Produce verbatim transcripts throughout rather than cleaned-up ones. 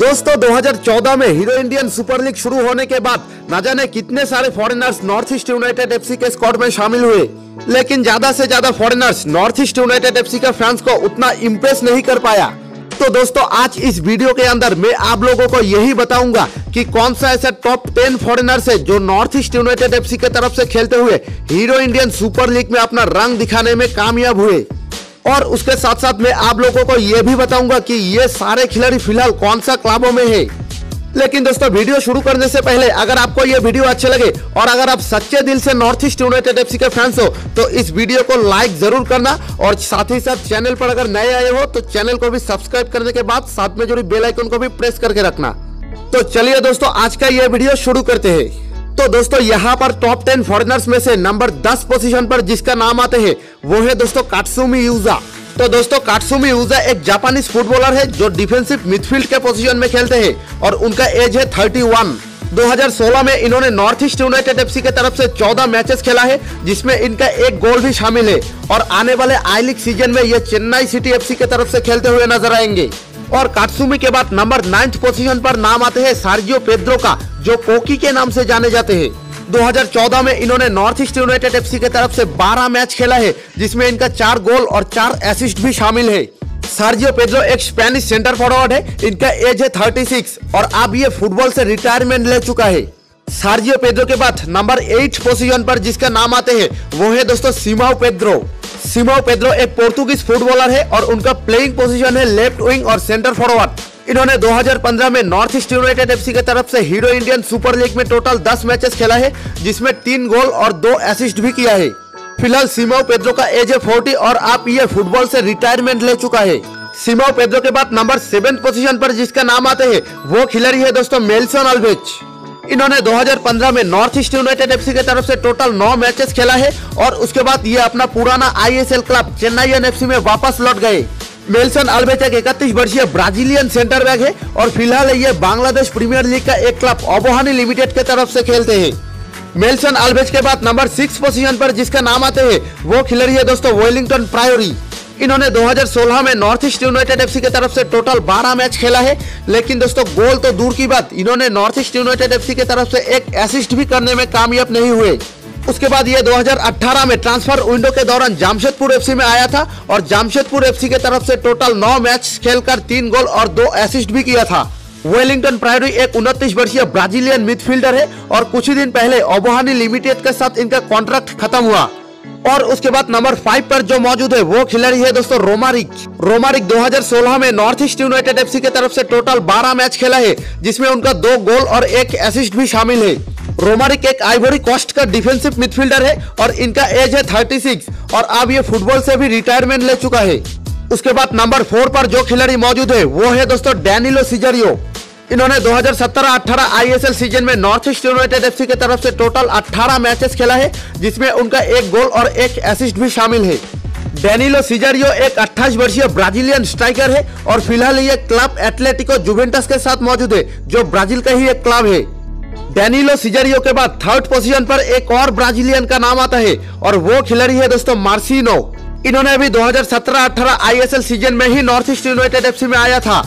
दोस्तों दो हज़ार चौदह में हीरो इंडियन सुपर लीग शुरू होने के बाद न जाने कितने सारे foreigners North East United FC के स्क्वाड में शामिल हुए, लेकिन ज्यादा से ज्यादा foreigners North East United FC के फैंस को उतना इम्प्रेस नहीं कर पाया। तो दोस्तों आज इस वीडियो के अंदर मैं आप लोगों को यही बताऊंगा कि कौन सा ऐसा टॉप टेन फॉरेनर्स है जो नॉर्थ ईस्ट यूनाइटेड एफसी के तरफ से खेलते हुए हीरो इंडियन सुपर लीग में अपना रंग दिखाने में कामयाब हुए, और उसके साथ साथ मैं आप लोगों को यह भी बताऊंगा कि ये सारे खिलाड़ी फिलहाल कौन सा क्लबों में है। लेकिन दोस्तों वीडियो शुरू करने से पहले अगर आपको ये वीडियो अच्छे लगे और अगर आप सच्चे दिल से नॉर्थ ईस्ट यूनाइटेड एफसी के फैंस हो तो इस वीडियो को लाइक जरूर करना, और साथ ही साथ चैनल पर अगर नए आए हो तो चैनल को भी सब्सक्राइब करने के बाद साथ में जुड़ी बेल आइकन को भी प्रेस करके रखना। तो चलिए दोस्तों आज का ये वीडियो शुरू करते हैं। तो दोस्तों यहाँ पर टॉप टेन फॉरेनर्स में से नंबर दस पोजीशन पर जिसका नाम आते हैं वो है दोस्तों कात्सुमी यूजा। तो दोस्तों कात्सुमी यूजा एक जापानीज फुटबॉलर है जो डिफेंसिव मिडफील्ड के पोजीशन में खेलते हैं और उनका एज है इकतीस। दो हज़ार सोलह में इन्होंने नॉर्थ ईस्ट यूनाइटेड एफसी के तरफ से चौदह मैचेस खेला है जिसमें इनका एक गोल भी शामिल है, और आने वाले आई लीग सीजन में ये चेन्नई सिटी एफसी के तरफ से खेलते हुए नजर आएंगे। और कात्सुमी के बाद नंबर नाइन्थ पोजीशन पर नाम आते हैं सर्जियो पेड्रो का, जो कोकी के नाम से जाने जाते हैं। दो हज़ार चौदह में इन्होंने नॉर्थ ईस्ट यूनाइटेड एफसी के तरफ से बारह मैच खेला है जिसमें इनका चार गोल और चार असिस्ट भी शामिल है। सर्जियो पेड्रो एक स्पेनिश सेंटर फॉरवर्ड है, इनका एज है छत्तीस और अब ये फुटबॉल से रिटायरमेंट ले चुका है। सर्जियो पेड्रो के बाद नंबर एट पोजीशन पर जिसका नाम आते हैं वो है दोस्तों सिमाओ पेड्रो। सिमाओ पेड्रो एक पोर्तुगीज फुटबॉलर है और उनका प्लेइंग पोजीशन है लेफ्ट विंग और सेंटर फॉरवर्ड। इन्होंने दो हज़ार पंद्रह में नॉर्थ ईस्ट यूनाइटेड एफसी के तरफ से हीरो इंडियन सुपर लीग में टोटल दस मैचेस खेला है जिसमें तीन गोल और दो असिस्ट भी किया है। फिलहाल सिमाओ पेड्रो का एज है चालीस और आप ये फुटबॉल से रिटायरमेंट ले चुका है। सिमाओ पेड्रो के बाद नंबर सेवेंथ पोजीशन पर जिसका नाम आते हैं वो खिलाड़ी है दोस्तों मेल्सन अल्वेच। इन्होंने दो हज़ार पंद्रह में नॉर्थ ईस्ट यूनाइटेड एफसी के तरफ से टोटल नौ मैचेस खेला है और उसके बाद ये अपना पुराना आईएसएल क्लब चेन्नई एफसी में वापस लौट गए। मेल्सन अल्वेच इकतीस वर्षीय ब्राजीलियन सेंटर बैक है और फिलहाल ये बांग्लादेश प्रीमियर लीग का एक क्लब अबोहानी लिमिटेड के तरफ से खेलते हैं। मेल्सन अल्वेच के बाद नंबर सिक्स पोजीशन पर जिसका नाम आते हैं वो खिलाड़ी है दोस्तों वेलिंगटन प्रायोरी। इन्होंने दो हज़ार सोलह में नॉर्थ ईस्ट यूनाइटेड एफसी के तरफ से टोटल बारह मैच खेला है, लेकिन दोस्तों गोल तो दूर की बात, इन्होंने नॉर्थ ईस्ट यूनाइटेड एफसी के तरफ से एक असिस्ट भी करने में कामयाब नहीं हुए। उसके बाद ये दो हज़ार अठारह में ट्रांसफर विंडो के दौरान जामशेदपुर एफसी में आया था और जामशेदपुर एफसी के तरफ से टोटल नौ मैच खेलकर तीन गोल और दो असिस्ट भी किया था। वेलिंगटन प्रायोरी एक उनतीस वर्षीय ब्राजीलियन मिडफील्डर है और कुछ ही दिन पहले अबोहानी लिमिटेड के साथ इनका कॉन्ट्रैक्ट खत्म हुआ। और उसके बाद नंबर फाइव पर जो मौजूद है वो खिलाड़ी है दोस्तों रोमारिक। रोमारिक दो हज़ार सोलह में नॉर्थ ईस्ट यूनाइटेड एफसी के तरफ से टोटल बारह मैच खेला है जिसमें उनका दो गोल और एक असिस्ट भी शामिल है। रोमारिक एक आइवरी कोस्ट का डिफेंसिव मिडफील्डर है और इनका एज है छत्तीस और अब ये फुटबॉल से भी रिटायरमेंट ले चुका है। उसके बाद नंबर फोर पर जो खिलाड़ी मौजूद है वो है दोस्तों डैनिलो सेजारियो। इन्होंने दो हज़ार सत्रह अठारह आईएसएल सीजन में नॉर्थ ईस्ट यूनाइटेड एफसी के तरफ से टोटल अठारह मैचेस खेला है जिसमें उनका एक गोल और एक असिस्ट भी शामिल है। डैनिलो सेजारियो एक अट्ठाईस वर्षीय ब्राजीलियन स्ट्राइकर है और फिलहाल ये क्लब एटलेटिको जुवेंटस के साथ मौजूद है जो ब्राजील का ही एक क्लब है। डैनिलो सेजारियो के बाद थर्ड पोजीशन पर एक और ब्राजीलियन का नाम आता है और वो खिलाड़ी है दोस्तों मार्सिनो। इन्होंने अभी दो हज़ार सत्रह अठारह आईएसएल सीजन में ही नॉर्थ ईस्ट यूनाइटेड एफसी में आया था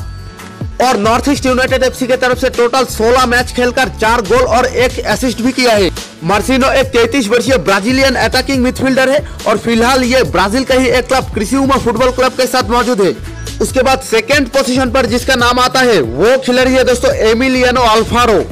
और नॉर्थ ईस्ट यूनाइटेड एफसी के तरफ से टोटल सोलह मैच खेलकर चार गोल और एक असिस्ट भी किया है। मार्सिनो एक तैंतीस वर्षीय ब्राजीलियन अटैकिंग मिडफील्डर है और फिलहाल ये ब्राजील का ही एक क्लब कृषि उमा फुटबॉल क्लब के साथ मौजूद है। उसके बाद सेकंड पोजीशन पर जिसका नाम आता है वो खिलाड़ी है दोस्तों एमिलियानो अल्फारो।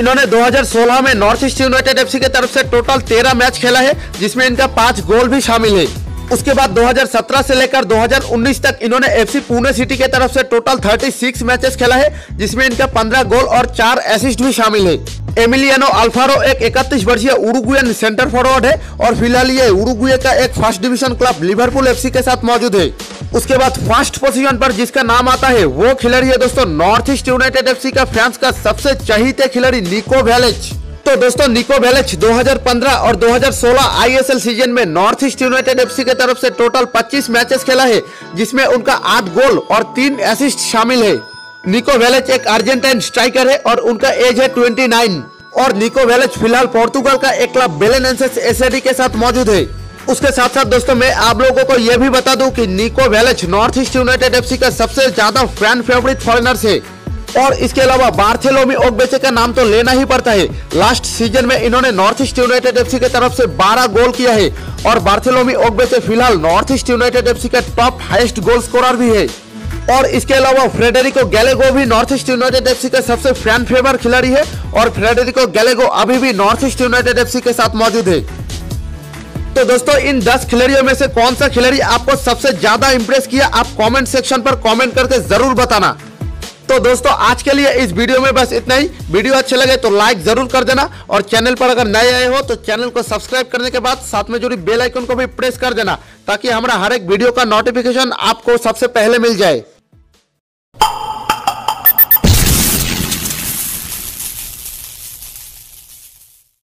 इन्होंने दो हज़ार सोलह में नॉर्थ ईस्ट यूनाइटेड एफसी के तरफ से टोटल तेरह मैच खेला है जिसमें इनका पाँच गोल भी शामिल है। उसके बाद दो हज़ार सत्रह से लेकर दो हज़ार उन्नीस तक इन्होंने एफसी पुणे सिटी के तरफ से टोटल छत्तीस मैचेस खेला है जिसमें इनका पंद्रह गोल और चार असिस्ट भी शामिल है। एमिलियानो अल्फारो एक इकतीस वर्षीय उरुग्वेन सेंटर फॉरवर्ड है और फिलहाल ये उरुग्वे का एक first division club Liverpool FC के साथ मौजूद है। उसके बाद फर्स्ट पोजीशन पर जिसका नाम आता है वो खिलाड़ी है दोस्तों नॉर्थ ईस्ट यूनाइटेड एफसी का फ्रांस का सबसे चहीते खिलाड़ी निको वेलेज। तो दोस्तों निको वेलेज दो हज़ार पंद्रह और दो हज़ार सोलह आईएसएल सीजन में नॉर्थ ईस्ट यूनाइटेड एफसी के तरफ से टोटल पच्चीस मैचेस खेला है जिसमें उनका आठ गोल और तीन असिस्ट शामिल है। निको वेलेज एक अर्जेंटाइन स्ट्राइकर है और उनका एज है उनतीस और निको वेलेज फिलहाल पोर्तुगाल का एक क्लब बेलेम एंसेस एसडी के साथ मौजूद है। उसके साथ साथ दोस्तों मैं आप लोगों को यह भी बता दूं कि Nico Velez North East United FC का सबसे ज्यादा फैन फेवरेट फॉरेनर्स है। और इसके अलावा बार्थोलोम्यू ओगबेचे का नाम तो लेना ही पड़ता है। लास्ट सीजन में इन्होंने नॉर्थ ईस्ट यूनाइटेड एफसी की तरफ से बारह गोल किया है और बार्थोलोम्यू ओगबेचे फिलहाल नॉर्थ ईस्ट यूनाइटेड एफसी का टॉप हाईएस्ट गोल स्कोरर भी है। और इसके अलावा फेडरिको गैलेगो भी नॉर्थ ईस्ट यूनाइटेड एफसी का सबसे फैन फेवर खिलाड़ी है और फेडरिको गैलेगो अभी भी नॉर्थ ईस्ट यूनाइटेड एफसी के साथ मौजूद है। तो दोस्तों, इन दस खिलाड़ियों में से कौन सा खिलाड़ी आपको सबसे ज्यादा इंप्रेस किया, आप कमेंट सेक्शन पर कमेंट करके जरूर बताना। तो दोस्तों, आज के लिए इस वीडियो में बस इतना ही। वीडियो अच्छे लगे तो लाइक जरूर कर देना और चैनल पर अगर नए आए हो तो चैनल को सब्सक्राइब करने के बाद साथ में जुड़ी बेल आइकन को भी प्रेस कर देना ताकि हमारा हर एक वीडियो का नोटिफिकेशन आपको सबसे पहले मिल जाए।